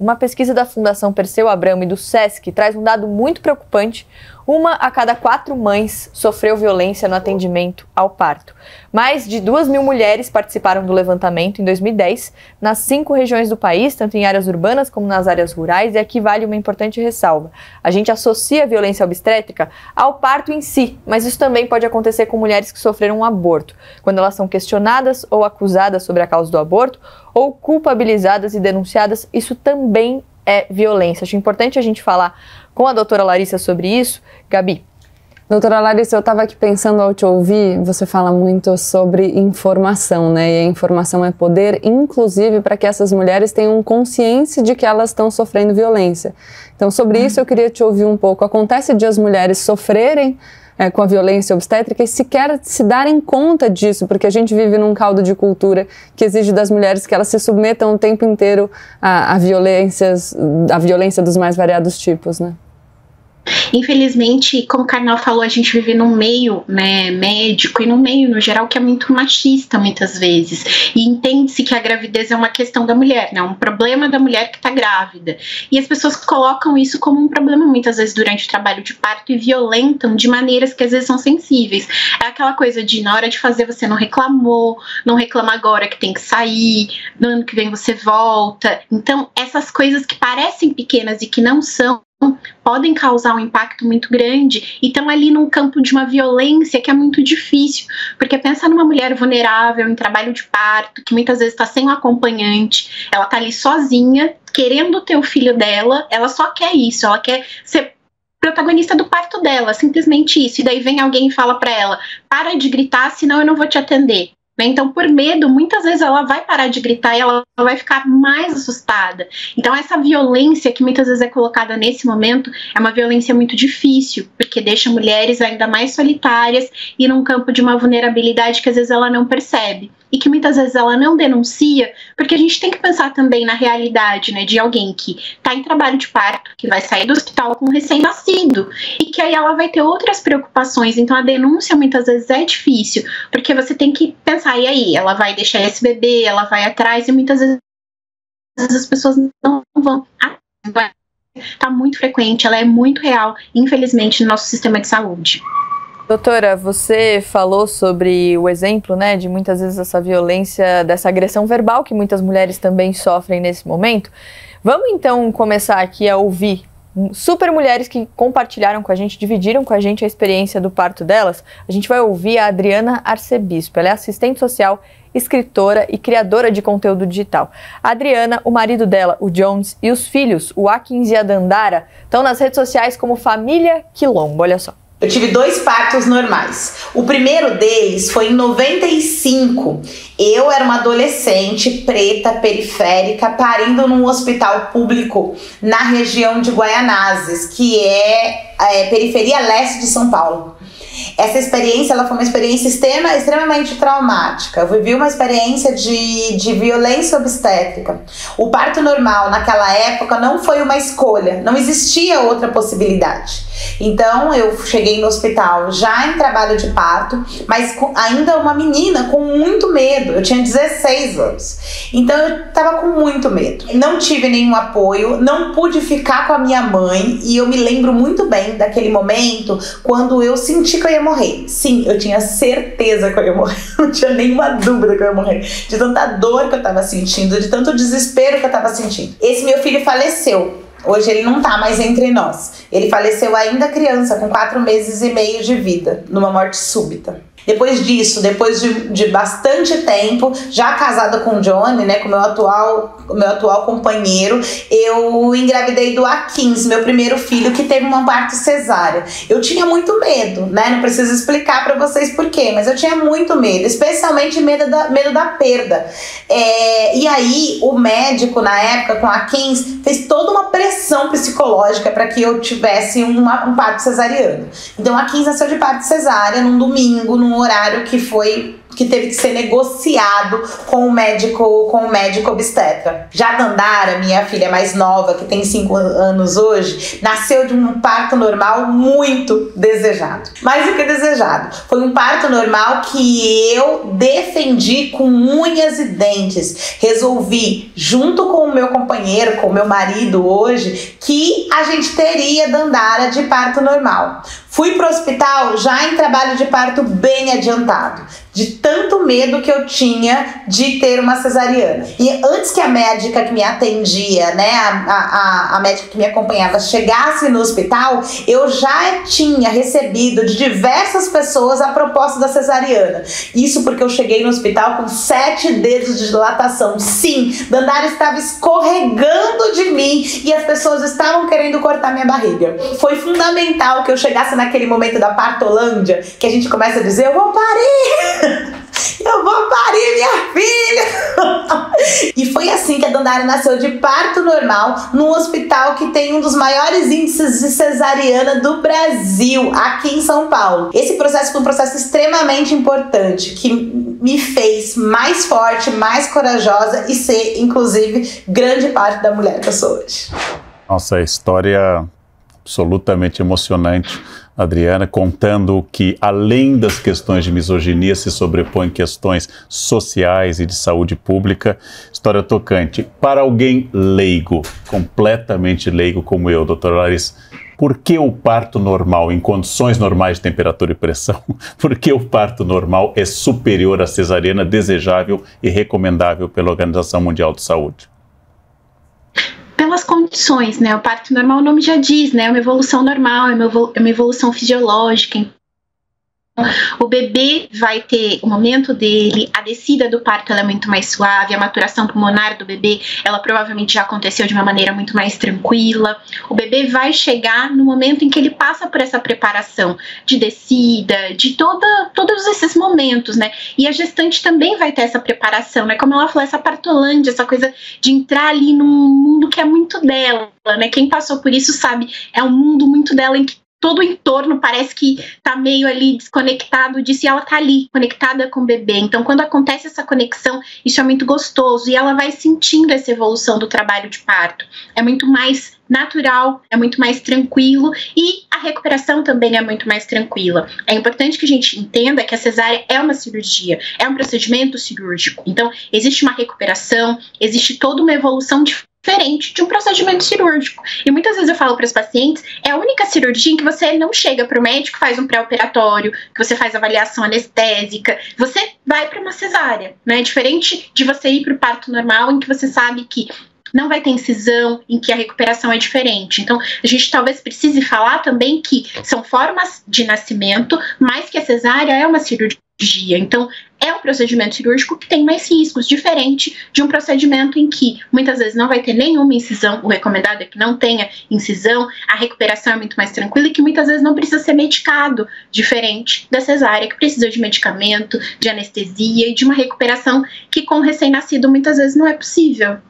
Uma pesquisa da Fundação Perseu Abramo e do Sesc traz um dado muito preocupante. 1 a cada 4 mães sofreu violência no atendimento ao parto. Mais de 2.000 mulheres participaram do levantamento em 2010 nas 5 regiões do país, tanto em áreas urbanas como nas áreas rurais, e aqui vale uma importante ressalva. A gente associa a violência obstétrica ao parto em si, mas isso também pode acontecer com mulheres que sofreram um aborto, quando elas são questionadas ou acusadas sobre a causa do aborto, ou culpabilizadas e denunciadas, isso também é violência. Acho importante a gente falar com a doutora Larissa sobre isso. Gabi. Doutora Larissa, eu estava aqui pensando ao te ouvir, você fala muito sobre informação, né? E a informação é poder, inclusive para que essas mulheres tenham consciência de que elas estão sofrendo violência. Então, sobre isso eu queria te ouvir um pouco. Acontece de as mulheres sofrerem com a violência obstétrica e sequer se darem conta disso, porque a gente vive num caldo de cultura que exige das mulheres que elas se submetam o tempo inteiro à violência dos mais variados tipos, né? Infelizmente, como o Karnal falou, a gente vive num meio, né, médico e num meio, no geral, que é muito machista muitas vezes. E entende-se que a gravidez é uma questão da mulher, né, um problema da mulher que está grávida. E as pessoas colocam isso como um problema muitas vezes durante o trabalho de parto e violentam de maneiras que às vezes são sensíveis. É aquela coisa de, na hora de fazer, você não reclamou, não reclama agora que tem que sair, no ano que vem você volta. Então, essas coisas que parecem pequenas e que não são, podem causar um impacto muito grande e estão ali num campo de uma violência que é muito difícil, porque pensar numa mulher vulnerável em trabalho de parto, que muitas vezes está sem um acompanhante, ela está ali sozinha, querendo ter o filho dela, ela só quer isso, ela quer ser protagonista do parto dela, simplesmente isso, e daí vem alguém e fala para ela, para de gritar, senão eu não vou te atender. Então, por medo, muitas vezes ela vai parar de gritar e ela vai ficar mais assustada. Então, essa violência que muitas vezes é colocada nesse momento é uma violência muito difícil, porque deixa mulheres ainda mais solitárias e num campo de uma vulnerabilidade que às vezes ela não percebe e que muitas vezes ela não denuncia, porque a gente tem que pensar também na realidade, né, de alguém que está em trabalho de parto, que vai sair do hospital com um recém-nascido e que aí ela vai ter outras preocupações. Então, a denúncia muitas vezes é difícil, porque você tem que pensar, e aí, ela vai deixar esse bebê, ela vai atrás, e muitas vezes as pessoas não vão atrás. Está muito frequente, ela é muito real, infelizmente, no nosso sistema de saúde. Doutora, você falou sobre o exemplo, né, de muitas vezes essa violência, dessa agressão verbal que muitas mulheres também sofrem nesse momento. Vamos então começar aqui a ouvir super mulheres que compartilharam com a gente, dividiram com a gente a experiência do parto delas. A gente vai ouvir a Adriana Arcebispo, ela é assistente social, escritora e criadora de conteúdo digital. A Adriana, o marido dela, o Jones, e os filhos, o Akins e a Dandara, estão nas redes sociais como Família Quilombo, olha só. Eu tive 2 partos normais. O primeiro deles foi em 95. Eu era uma adolescente preta, periférica, parindo num hospital público na região de Guaianazes, que é periferia leste de São Paulo. Essa experiência, ela foi uma experiência extremamente traumática. Eu vivi uma experiência de violência obstétrica. O parto normal naquela época não foi uma escolha, não existia outra possibilidade. Então eu cheguei no hospital já em trabalho de parto, mas ainda uma menina com muito medo. Eu tinha 16 anos, então eu estava com muito medo. Não tive nenhum apoio, não pude ficar com a minha mãe, e eu me lembro muito bem daquele momento quando eu senti que eu ia morrer. Sim, eu tinha certeza que eu ia morrer, não tinha nenhuma dúvida que eu ia morrer, de tanta dor que eu estava sentindo, de tanto desespero que eu estava sentindo. Esse meu filho faleceu. Hoje ele não tá mais entre nós. Ele faleceu ainda criança, com 4 meses e meio de vida, numa morte súbita. Depois disso, depois de bastante tempo, já casada com o Johnny, né, com o meu atual companheiro, eu engravidei do Akins, meu primeiro filho, que teve um parto cesárea. Eu tinha muito medo, né, não preciso explicar para vocês por quê, mas eu tinha muito medo, especialmente medo da perda. E aí o médico, na época, com o Akins, fez toda uma pressão psicológica para que eu tivesse um parto cesariano. Então, o Akins nasceu de parto cesárea num domingo, num horário que foi que teve que ser negociado com o médico, obstetra. Já Dandara, minha filha mais nova, que tem 5 anos hoje, nasceu de um parto normal muito desejado. Mais do que desejado. Foi um parto normal que eu defendi com unhas e dentes. Resolvi, junto com o meu companheiro, com o meu marido hoje, que a gente teria Dandara de parto normal. Fui pro hospital já em trabalho de parto bem adiantado, de tanto medo que eu tinha de ter uma cesariana. E antes que a médica que me atendia, né, a médica que me acompanhava chegasse no hospital, eu já tinha recebido de diversas pessoas a proposta da cesariana. Isso porque eu cheguei no hospital com 7 dedos de dilatação. Sim, Dandara estava escorregando de mim e as pessoas estavam querendo cortar minha barriga. Foi fundamental que eu chegasse naquele momento da partolândia, que a gente começa a dizer, eu vou parir! Eu vou parir minha filha! E foi assim que a Dandara nasceu de parto normal num hospital que tem um dos maiores índices de cesariana do Brasil, aqui em São Paulo. Esse processo foi um processo extremamente importante, que me fez mais forte, mais corajosa e ser, inclusive, grande parte da mulher que eu sou hoje. Nossa, a história absolutamente emocionante, Adriana, contando que além das questões de misoginia se sobrepõem questões sociais e de saúde pública. História tocante. Para alguém leigo, completamente leigo como eu, doutora Larissa, por que o parto normal, em condições normais de temperatura e pressão, por que o parto normal é superior à cesariana, desejável e recomendável pela Organização Mundial de Saúde? Pelas condições, né? O parto normal, o nome já diz, né? É uma evolução normal, é uma evolução fisiológica. O bebê vai ter o momento dele, a descida do parto ela é muito mais suave, a maturação pulmonar do bebê, ela provavelmente já aconteceu de uma maneira muito mais tranquila. O bebê vai chegar no momento em que ele passa por essa preparação de descida, de todos esses momentos, né? E a gestante também vai ter essa preparação, né? Como ela falou, essa partolândia, essa coisa de entrar ali num mundo que é muito dela, né? Quem passou por isso sabe, é um mundo muito dela em que todo o entorno parece que tá meio ali desconectado disso e ela tá ali, conectada com o bebê. Então, quando acontece essa conexão, isso é muito gostoso e ela vai sentindo essa evolução do trabalho de parto. É muito mais natural, é muito mais tranquilo e a recuperação também é muito mais tranquila. É importante que a gente entenda que a cesárea é uma cirurgia, é um procedimento cirúrgico. Então, existe uma recuperação, existe toda uma evolução diferente de um procedimento cirúrgico. E muitas vezes eu falo para os pacientes, é a única cirurgia em que você não chega para o médico, faz um pré-operatório, que você faz avaliação anestésica, você vai para uma cesárea, né? Diferente de você ir para o parto normal, em que você sabe que não vai ter incisão, em que a recuperação é diferente. Então, a gente talvez precise falar também que são formas de nascimento, mas que a cesárea é uma cirurgia. Então, é um procedimento cirúrgico que tem mais riscos, diferente de um procedimento em que muitas vezes não vai ter nenhuma incisão, o recomendado é que não tenha incisão, a recuperação é muito mais tranquila e que muitas vezes não precisa ser medicado, diferente da cesárea, que precisa de medicamento, de anestesia e de uma recuperação que com o recém-nascido muitas vezes não é possível.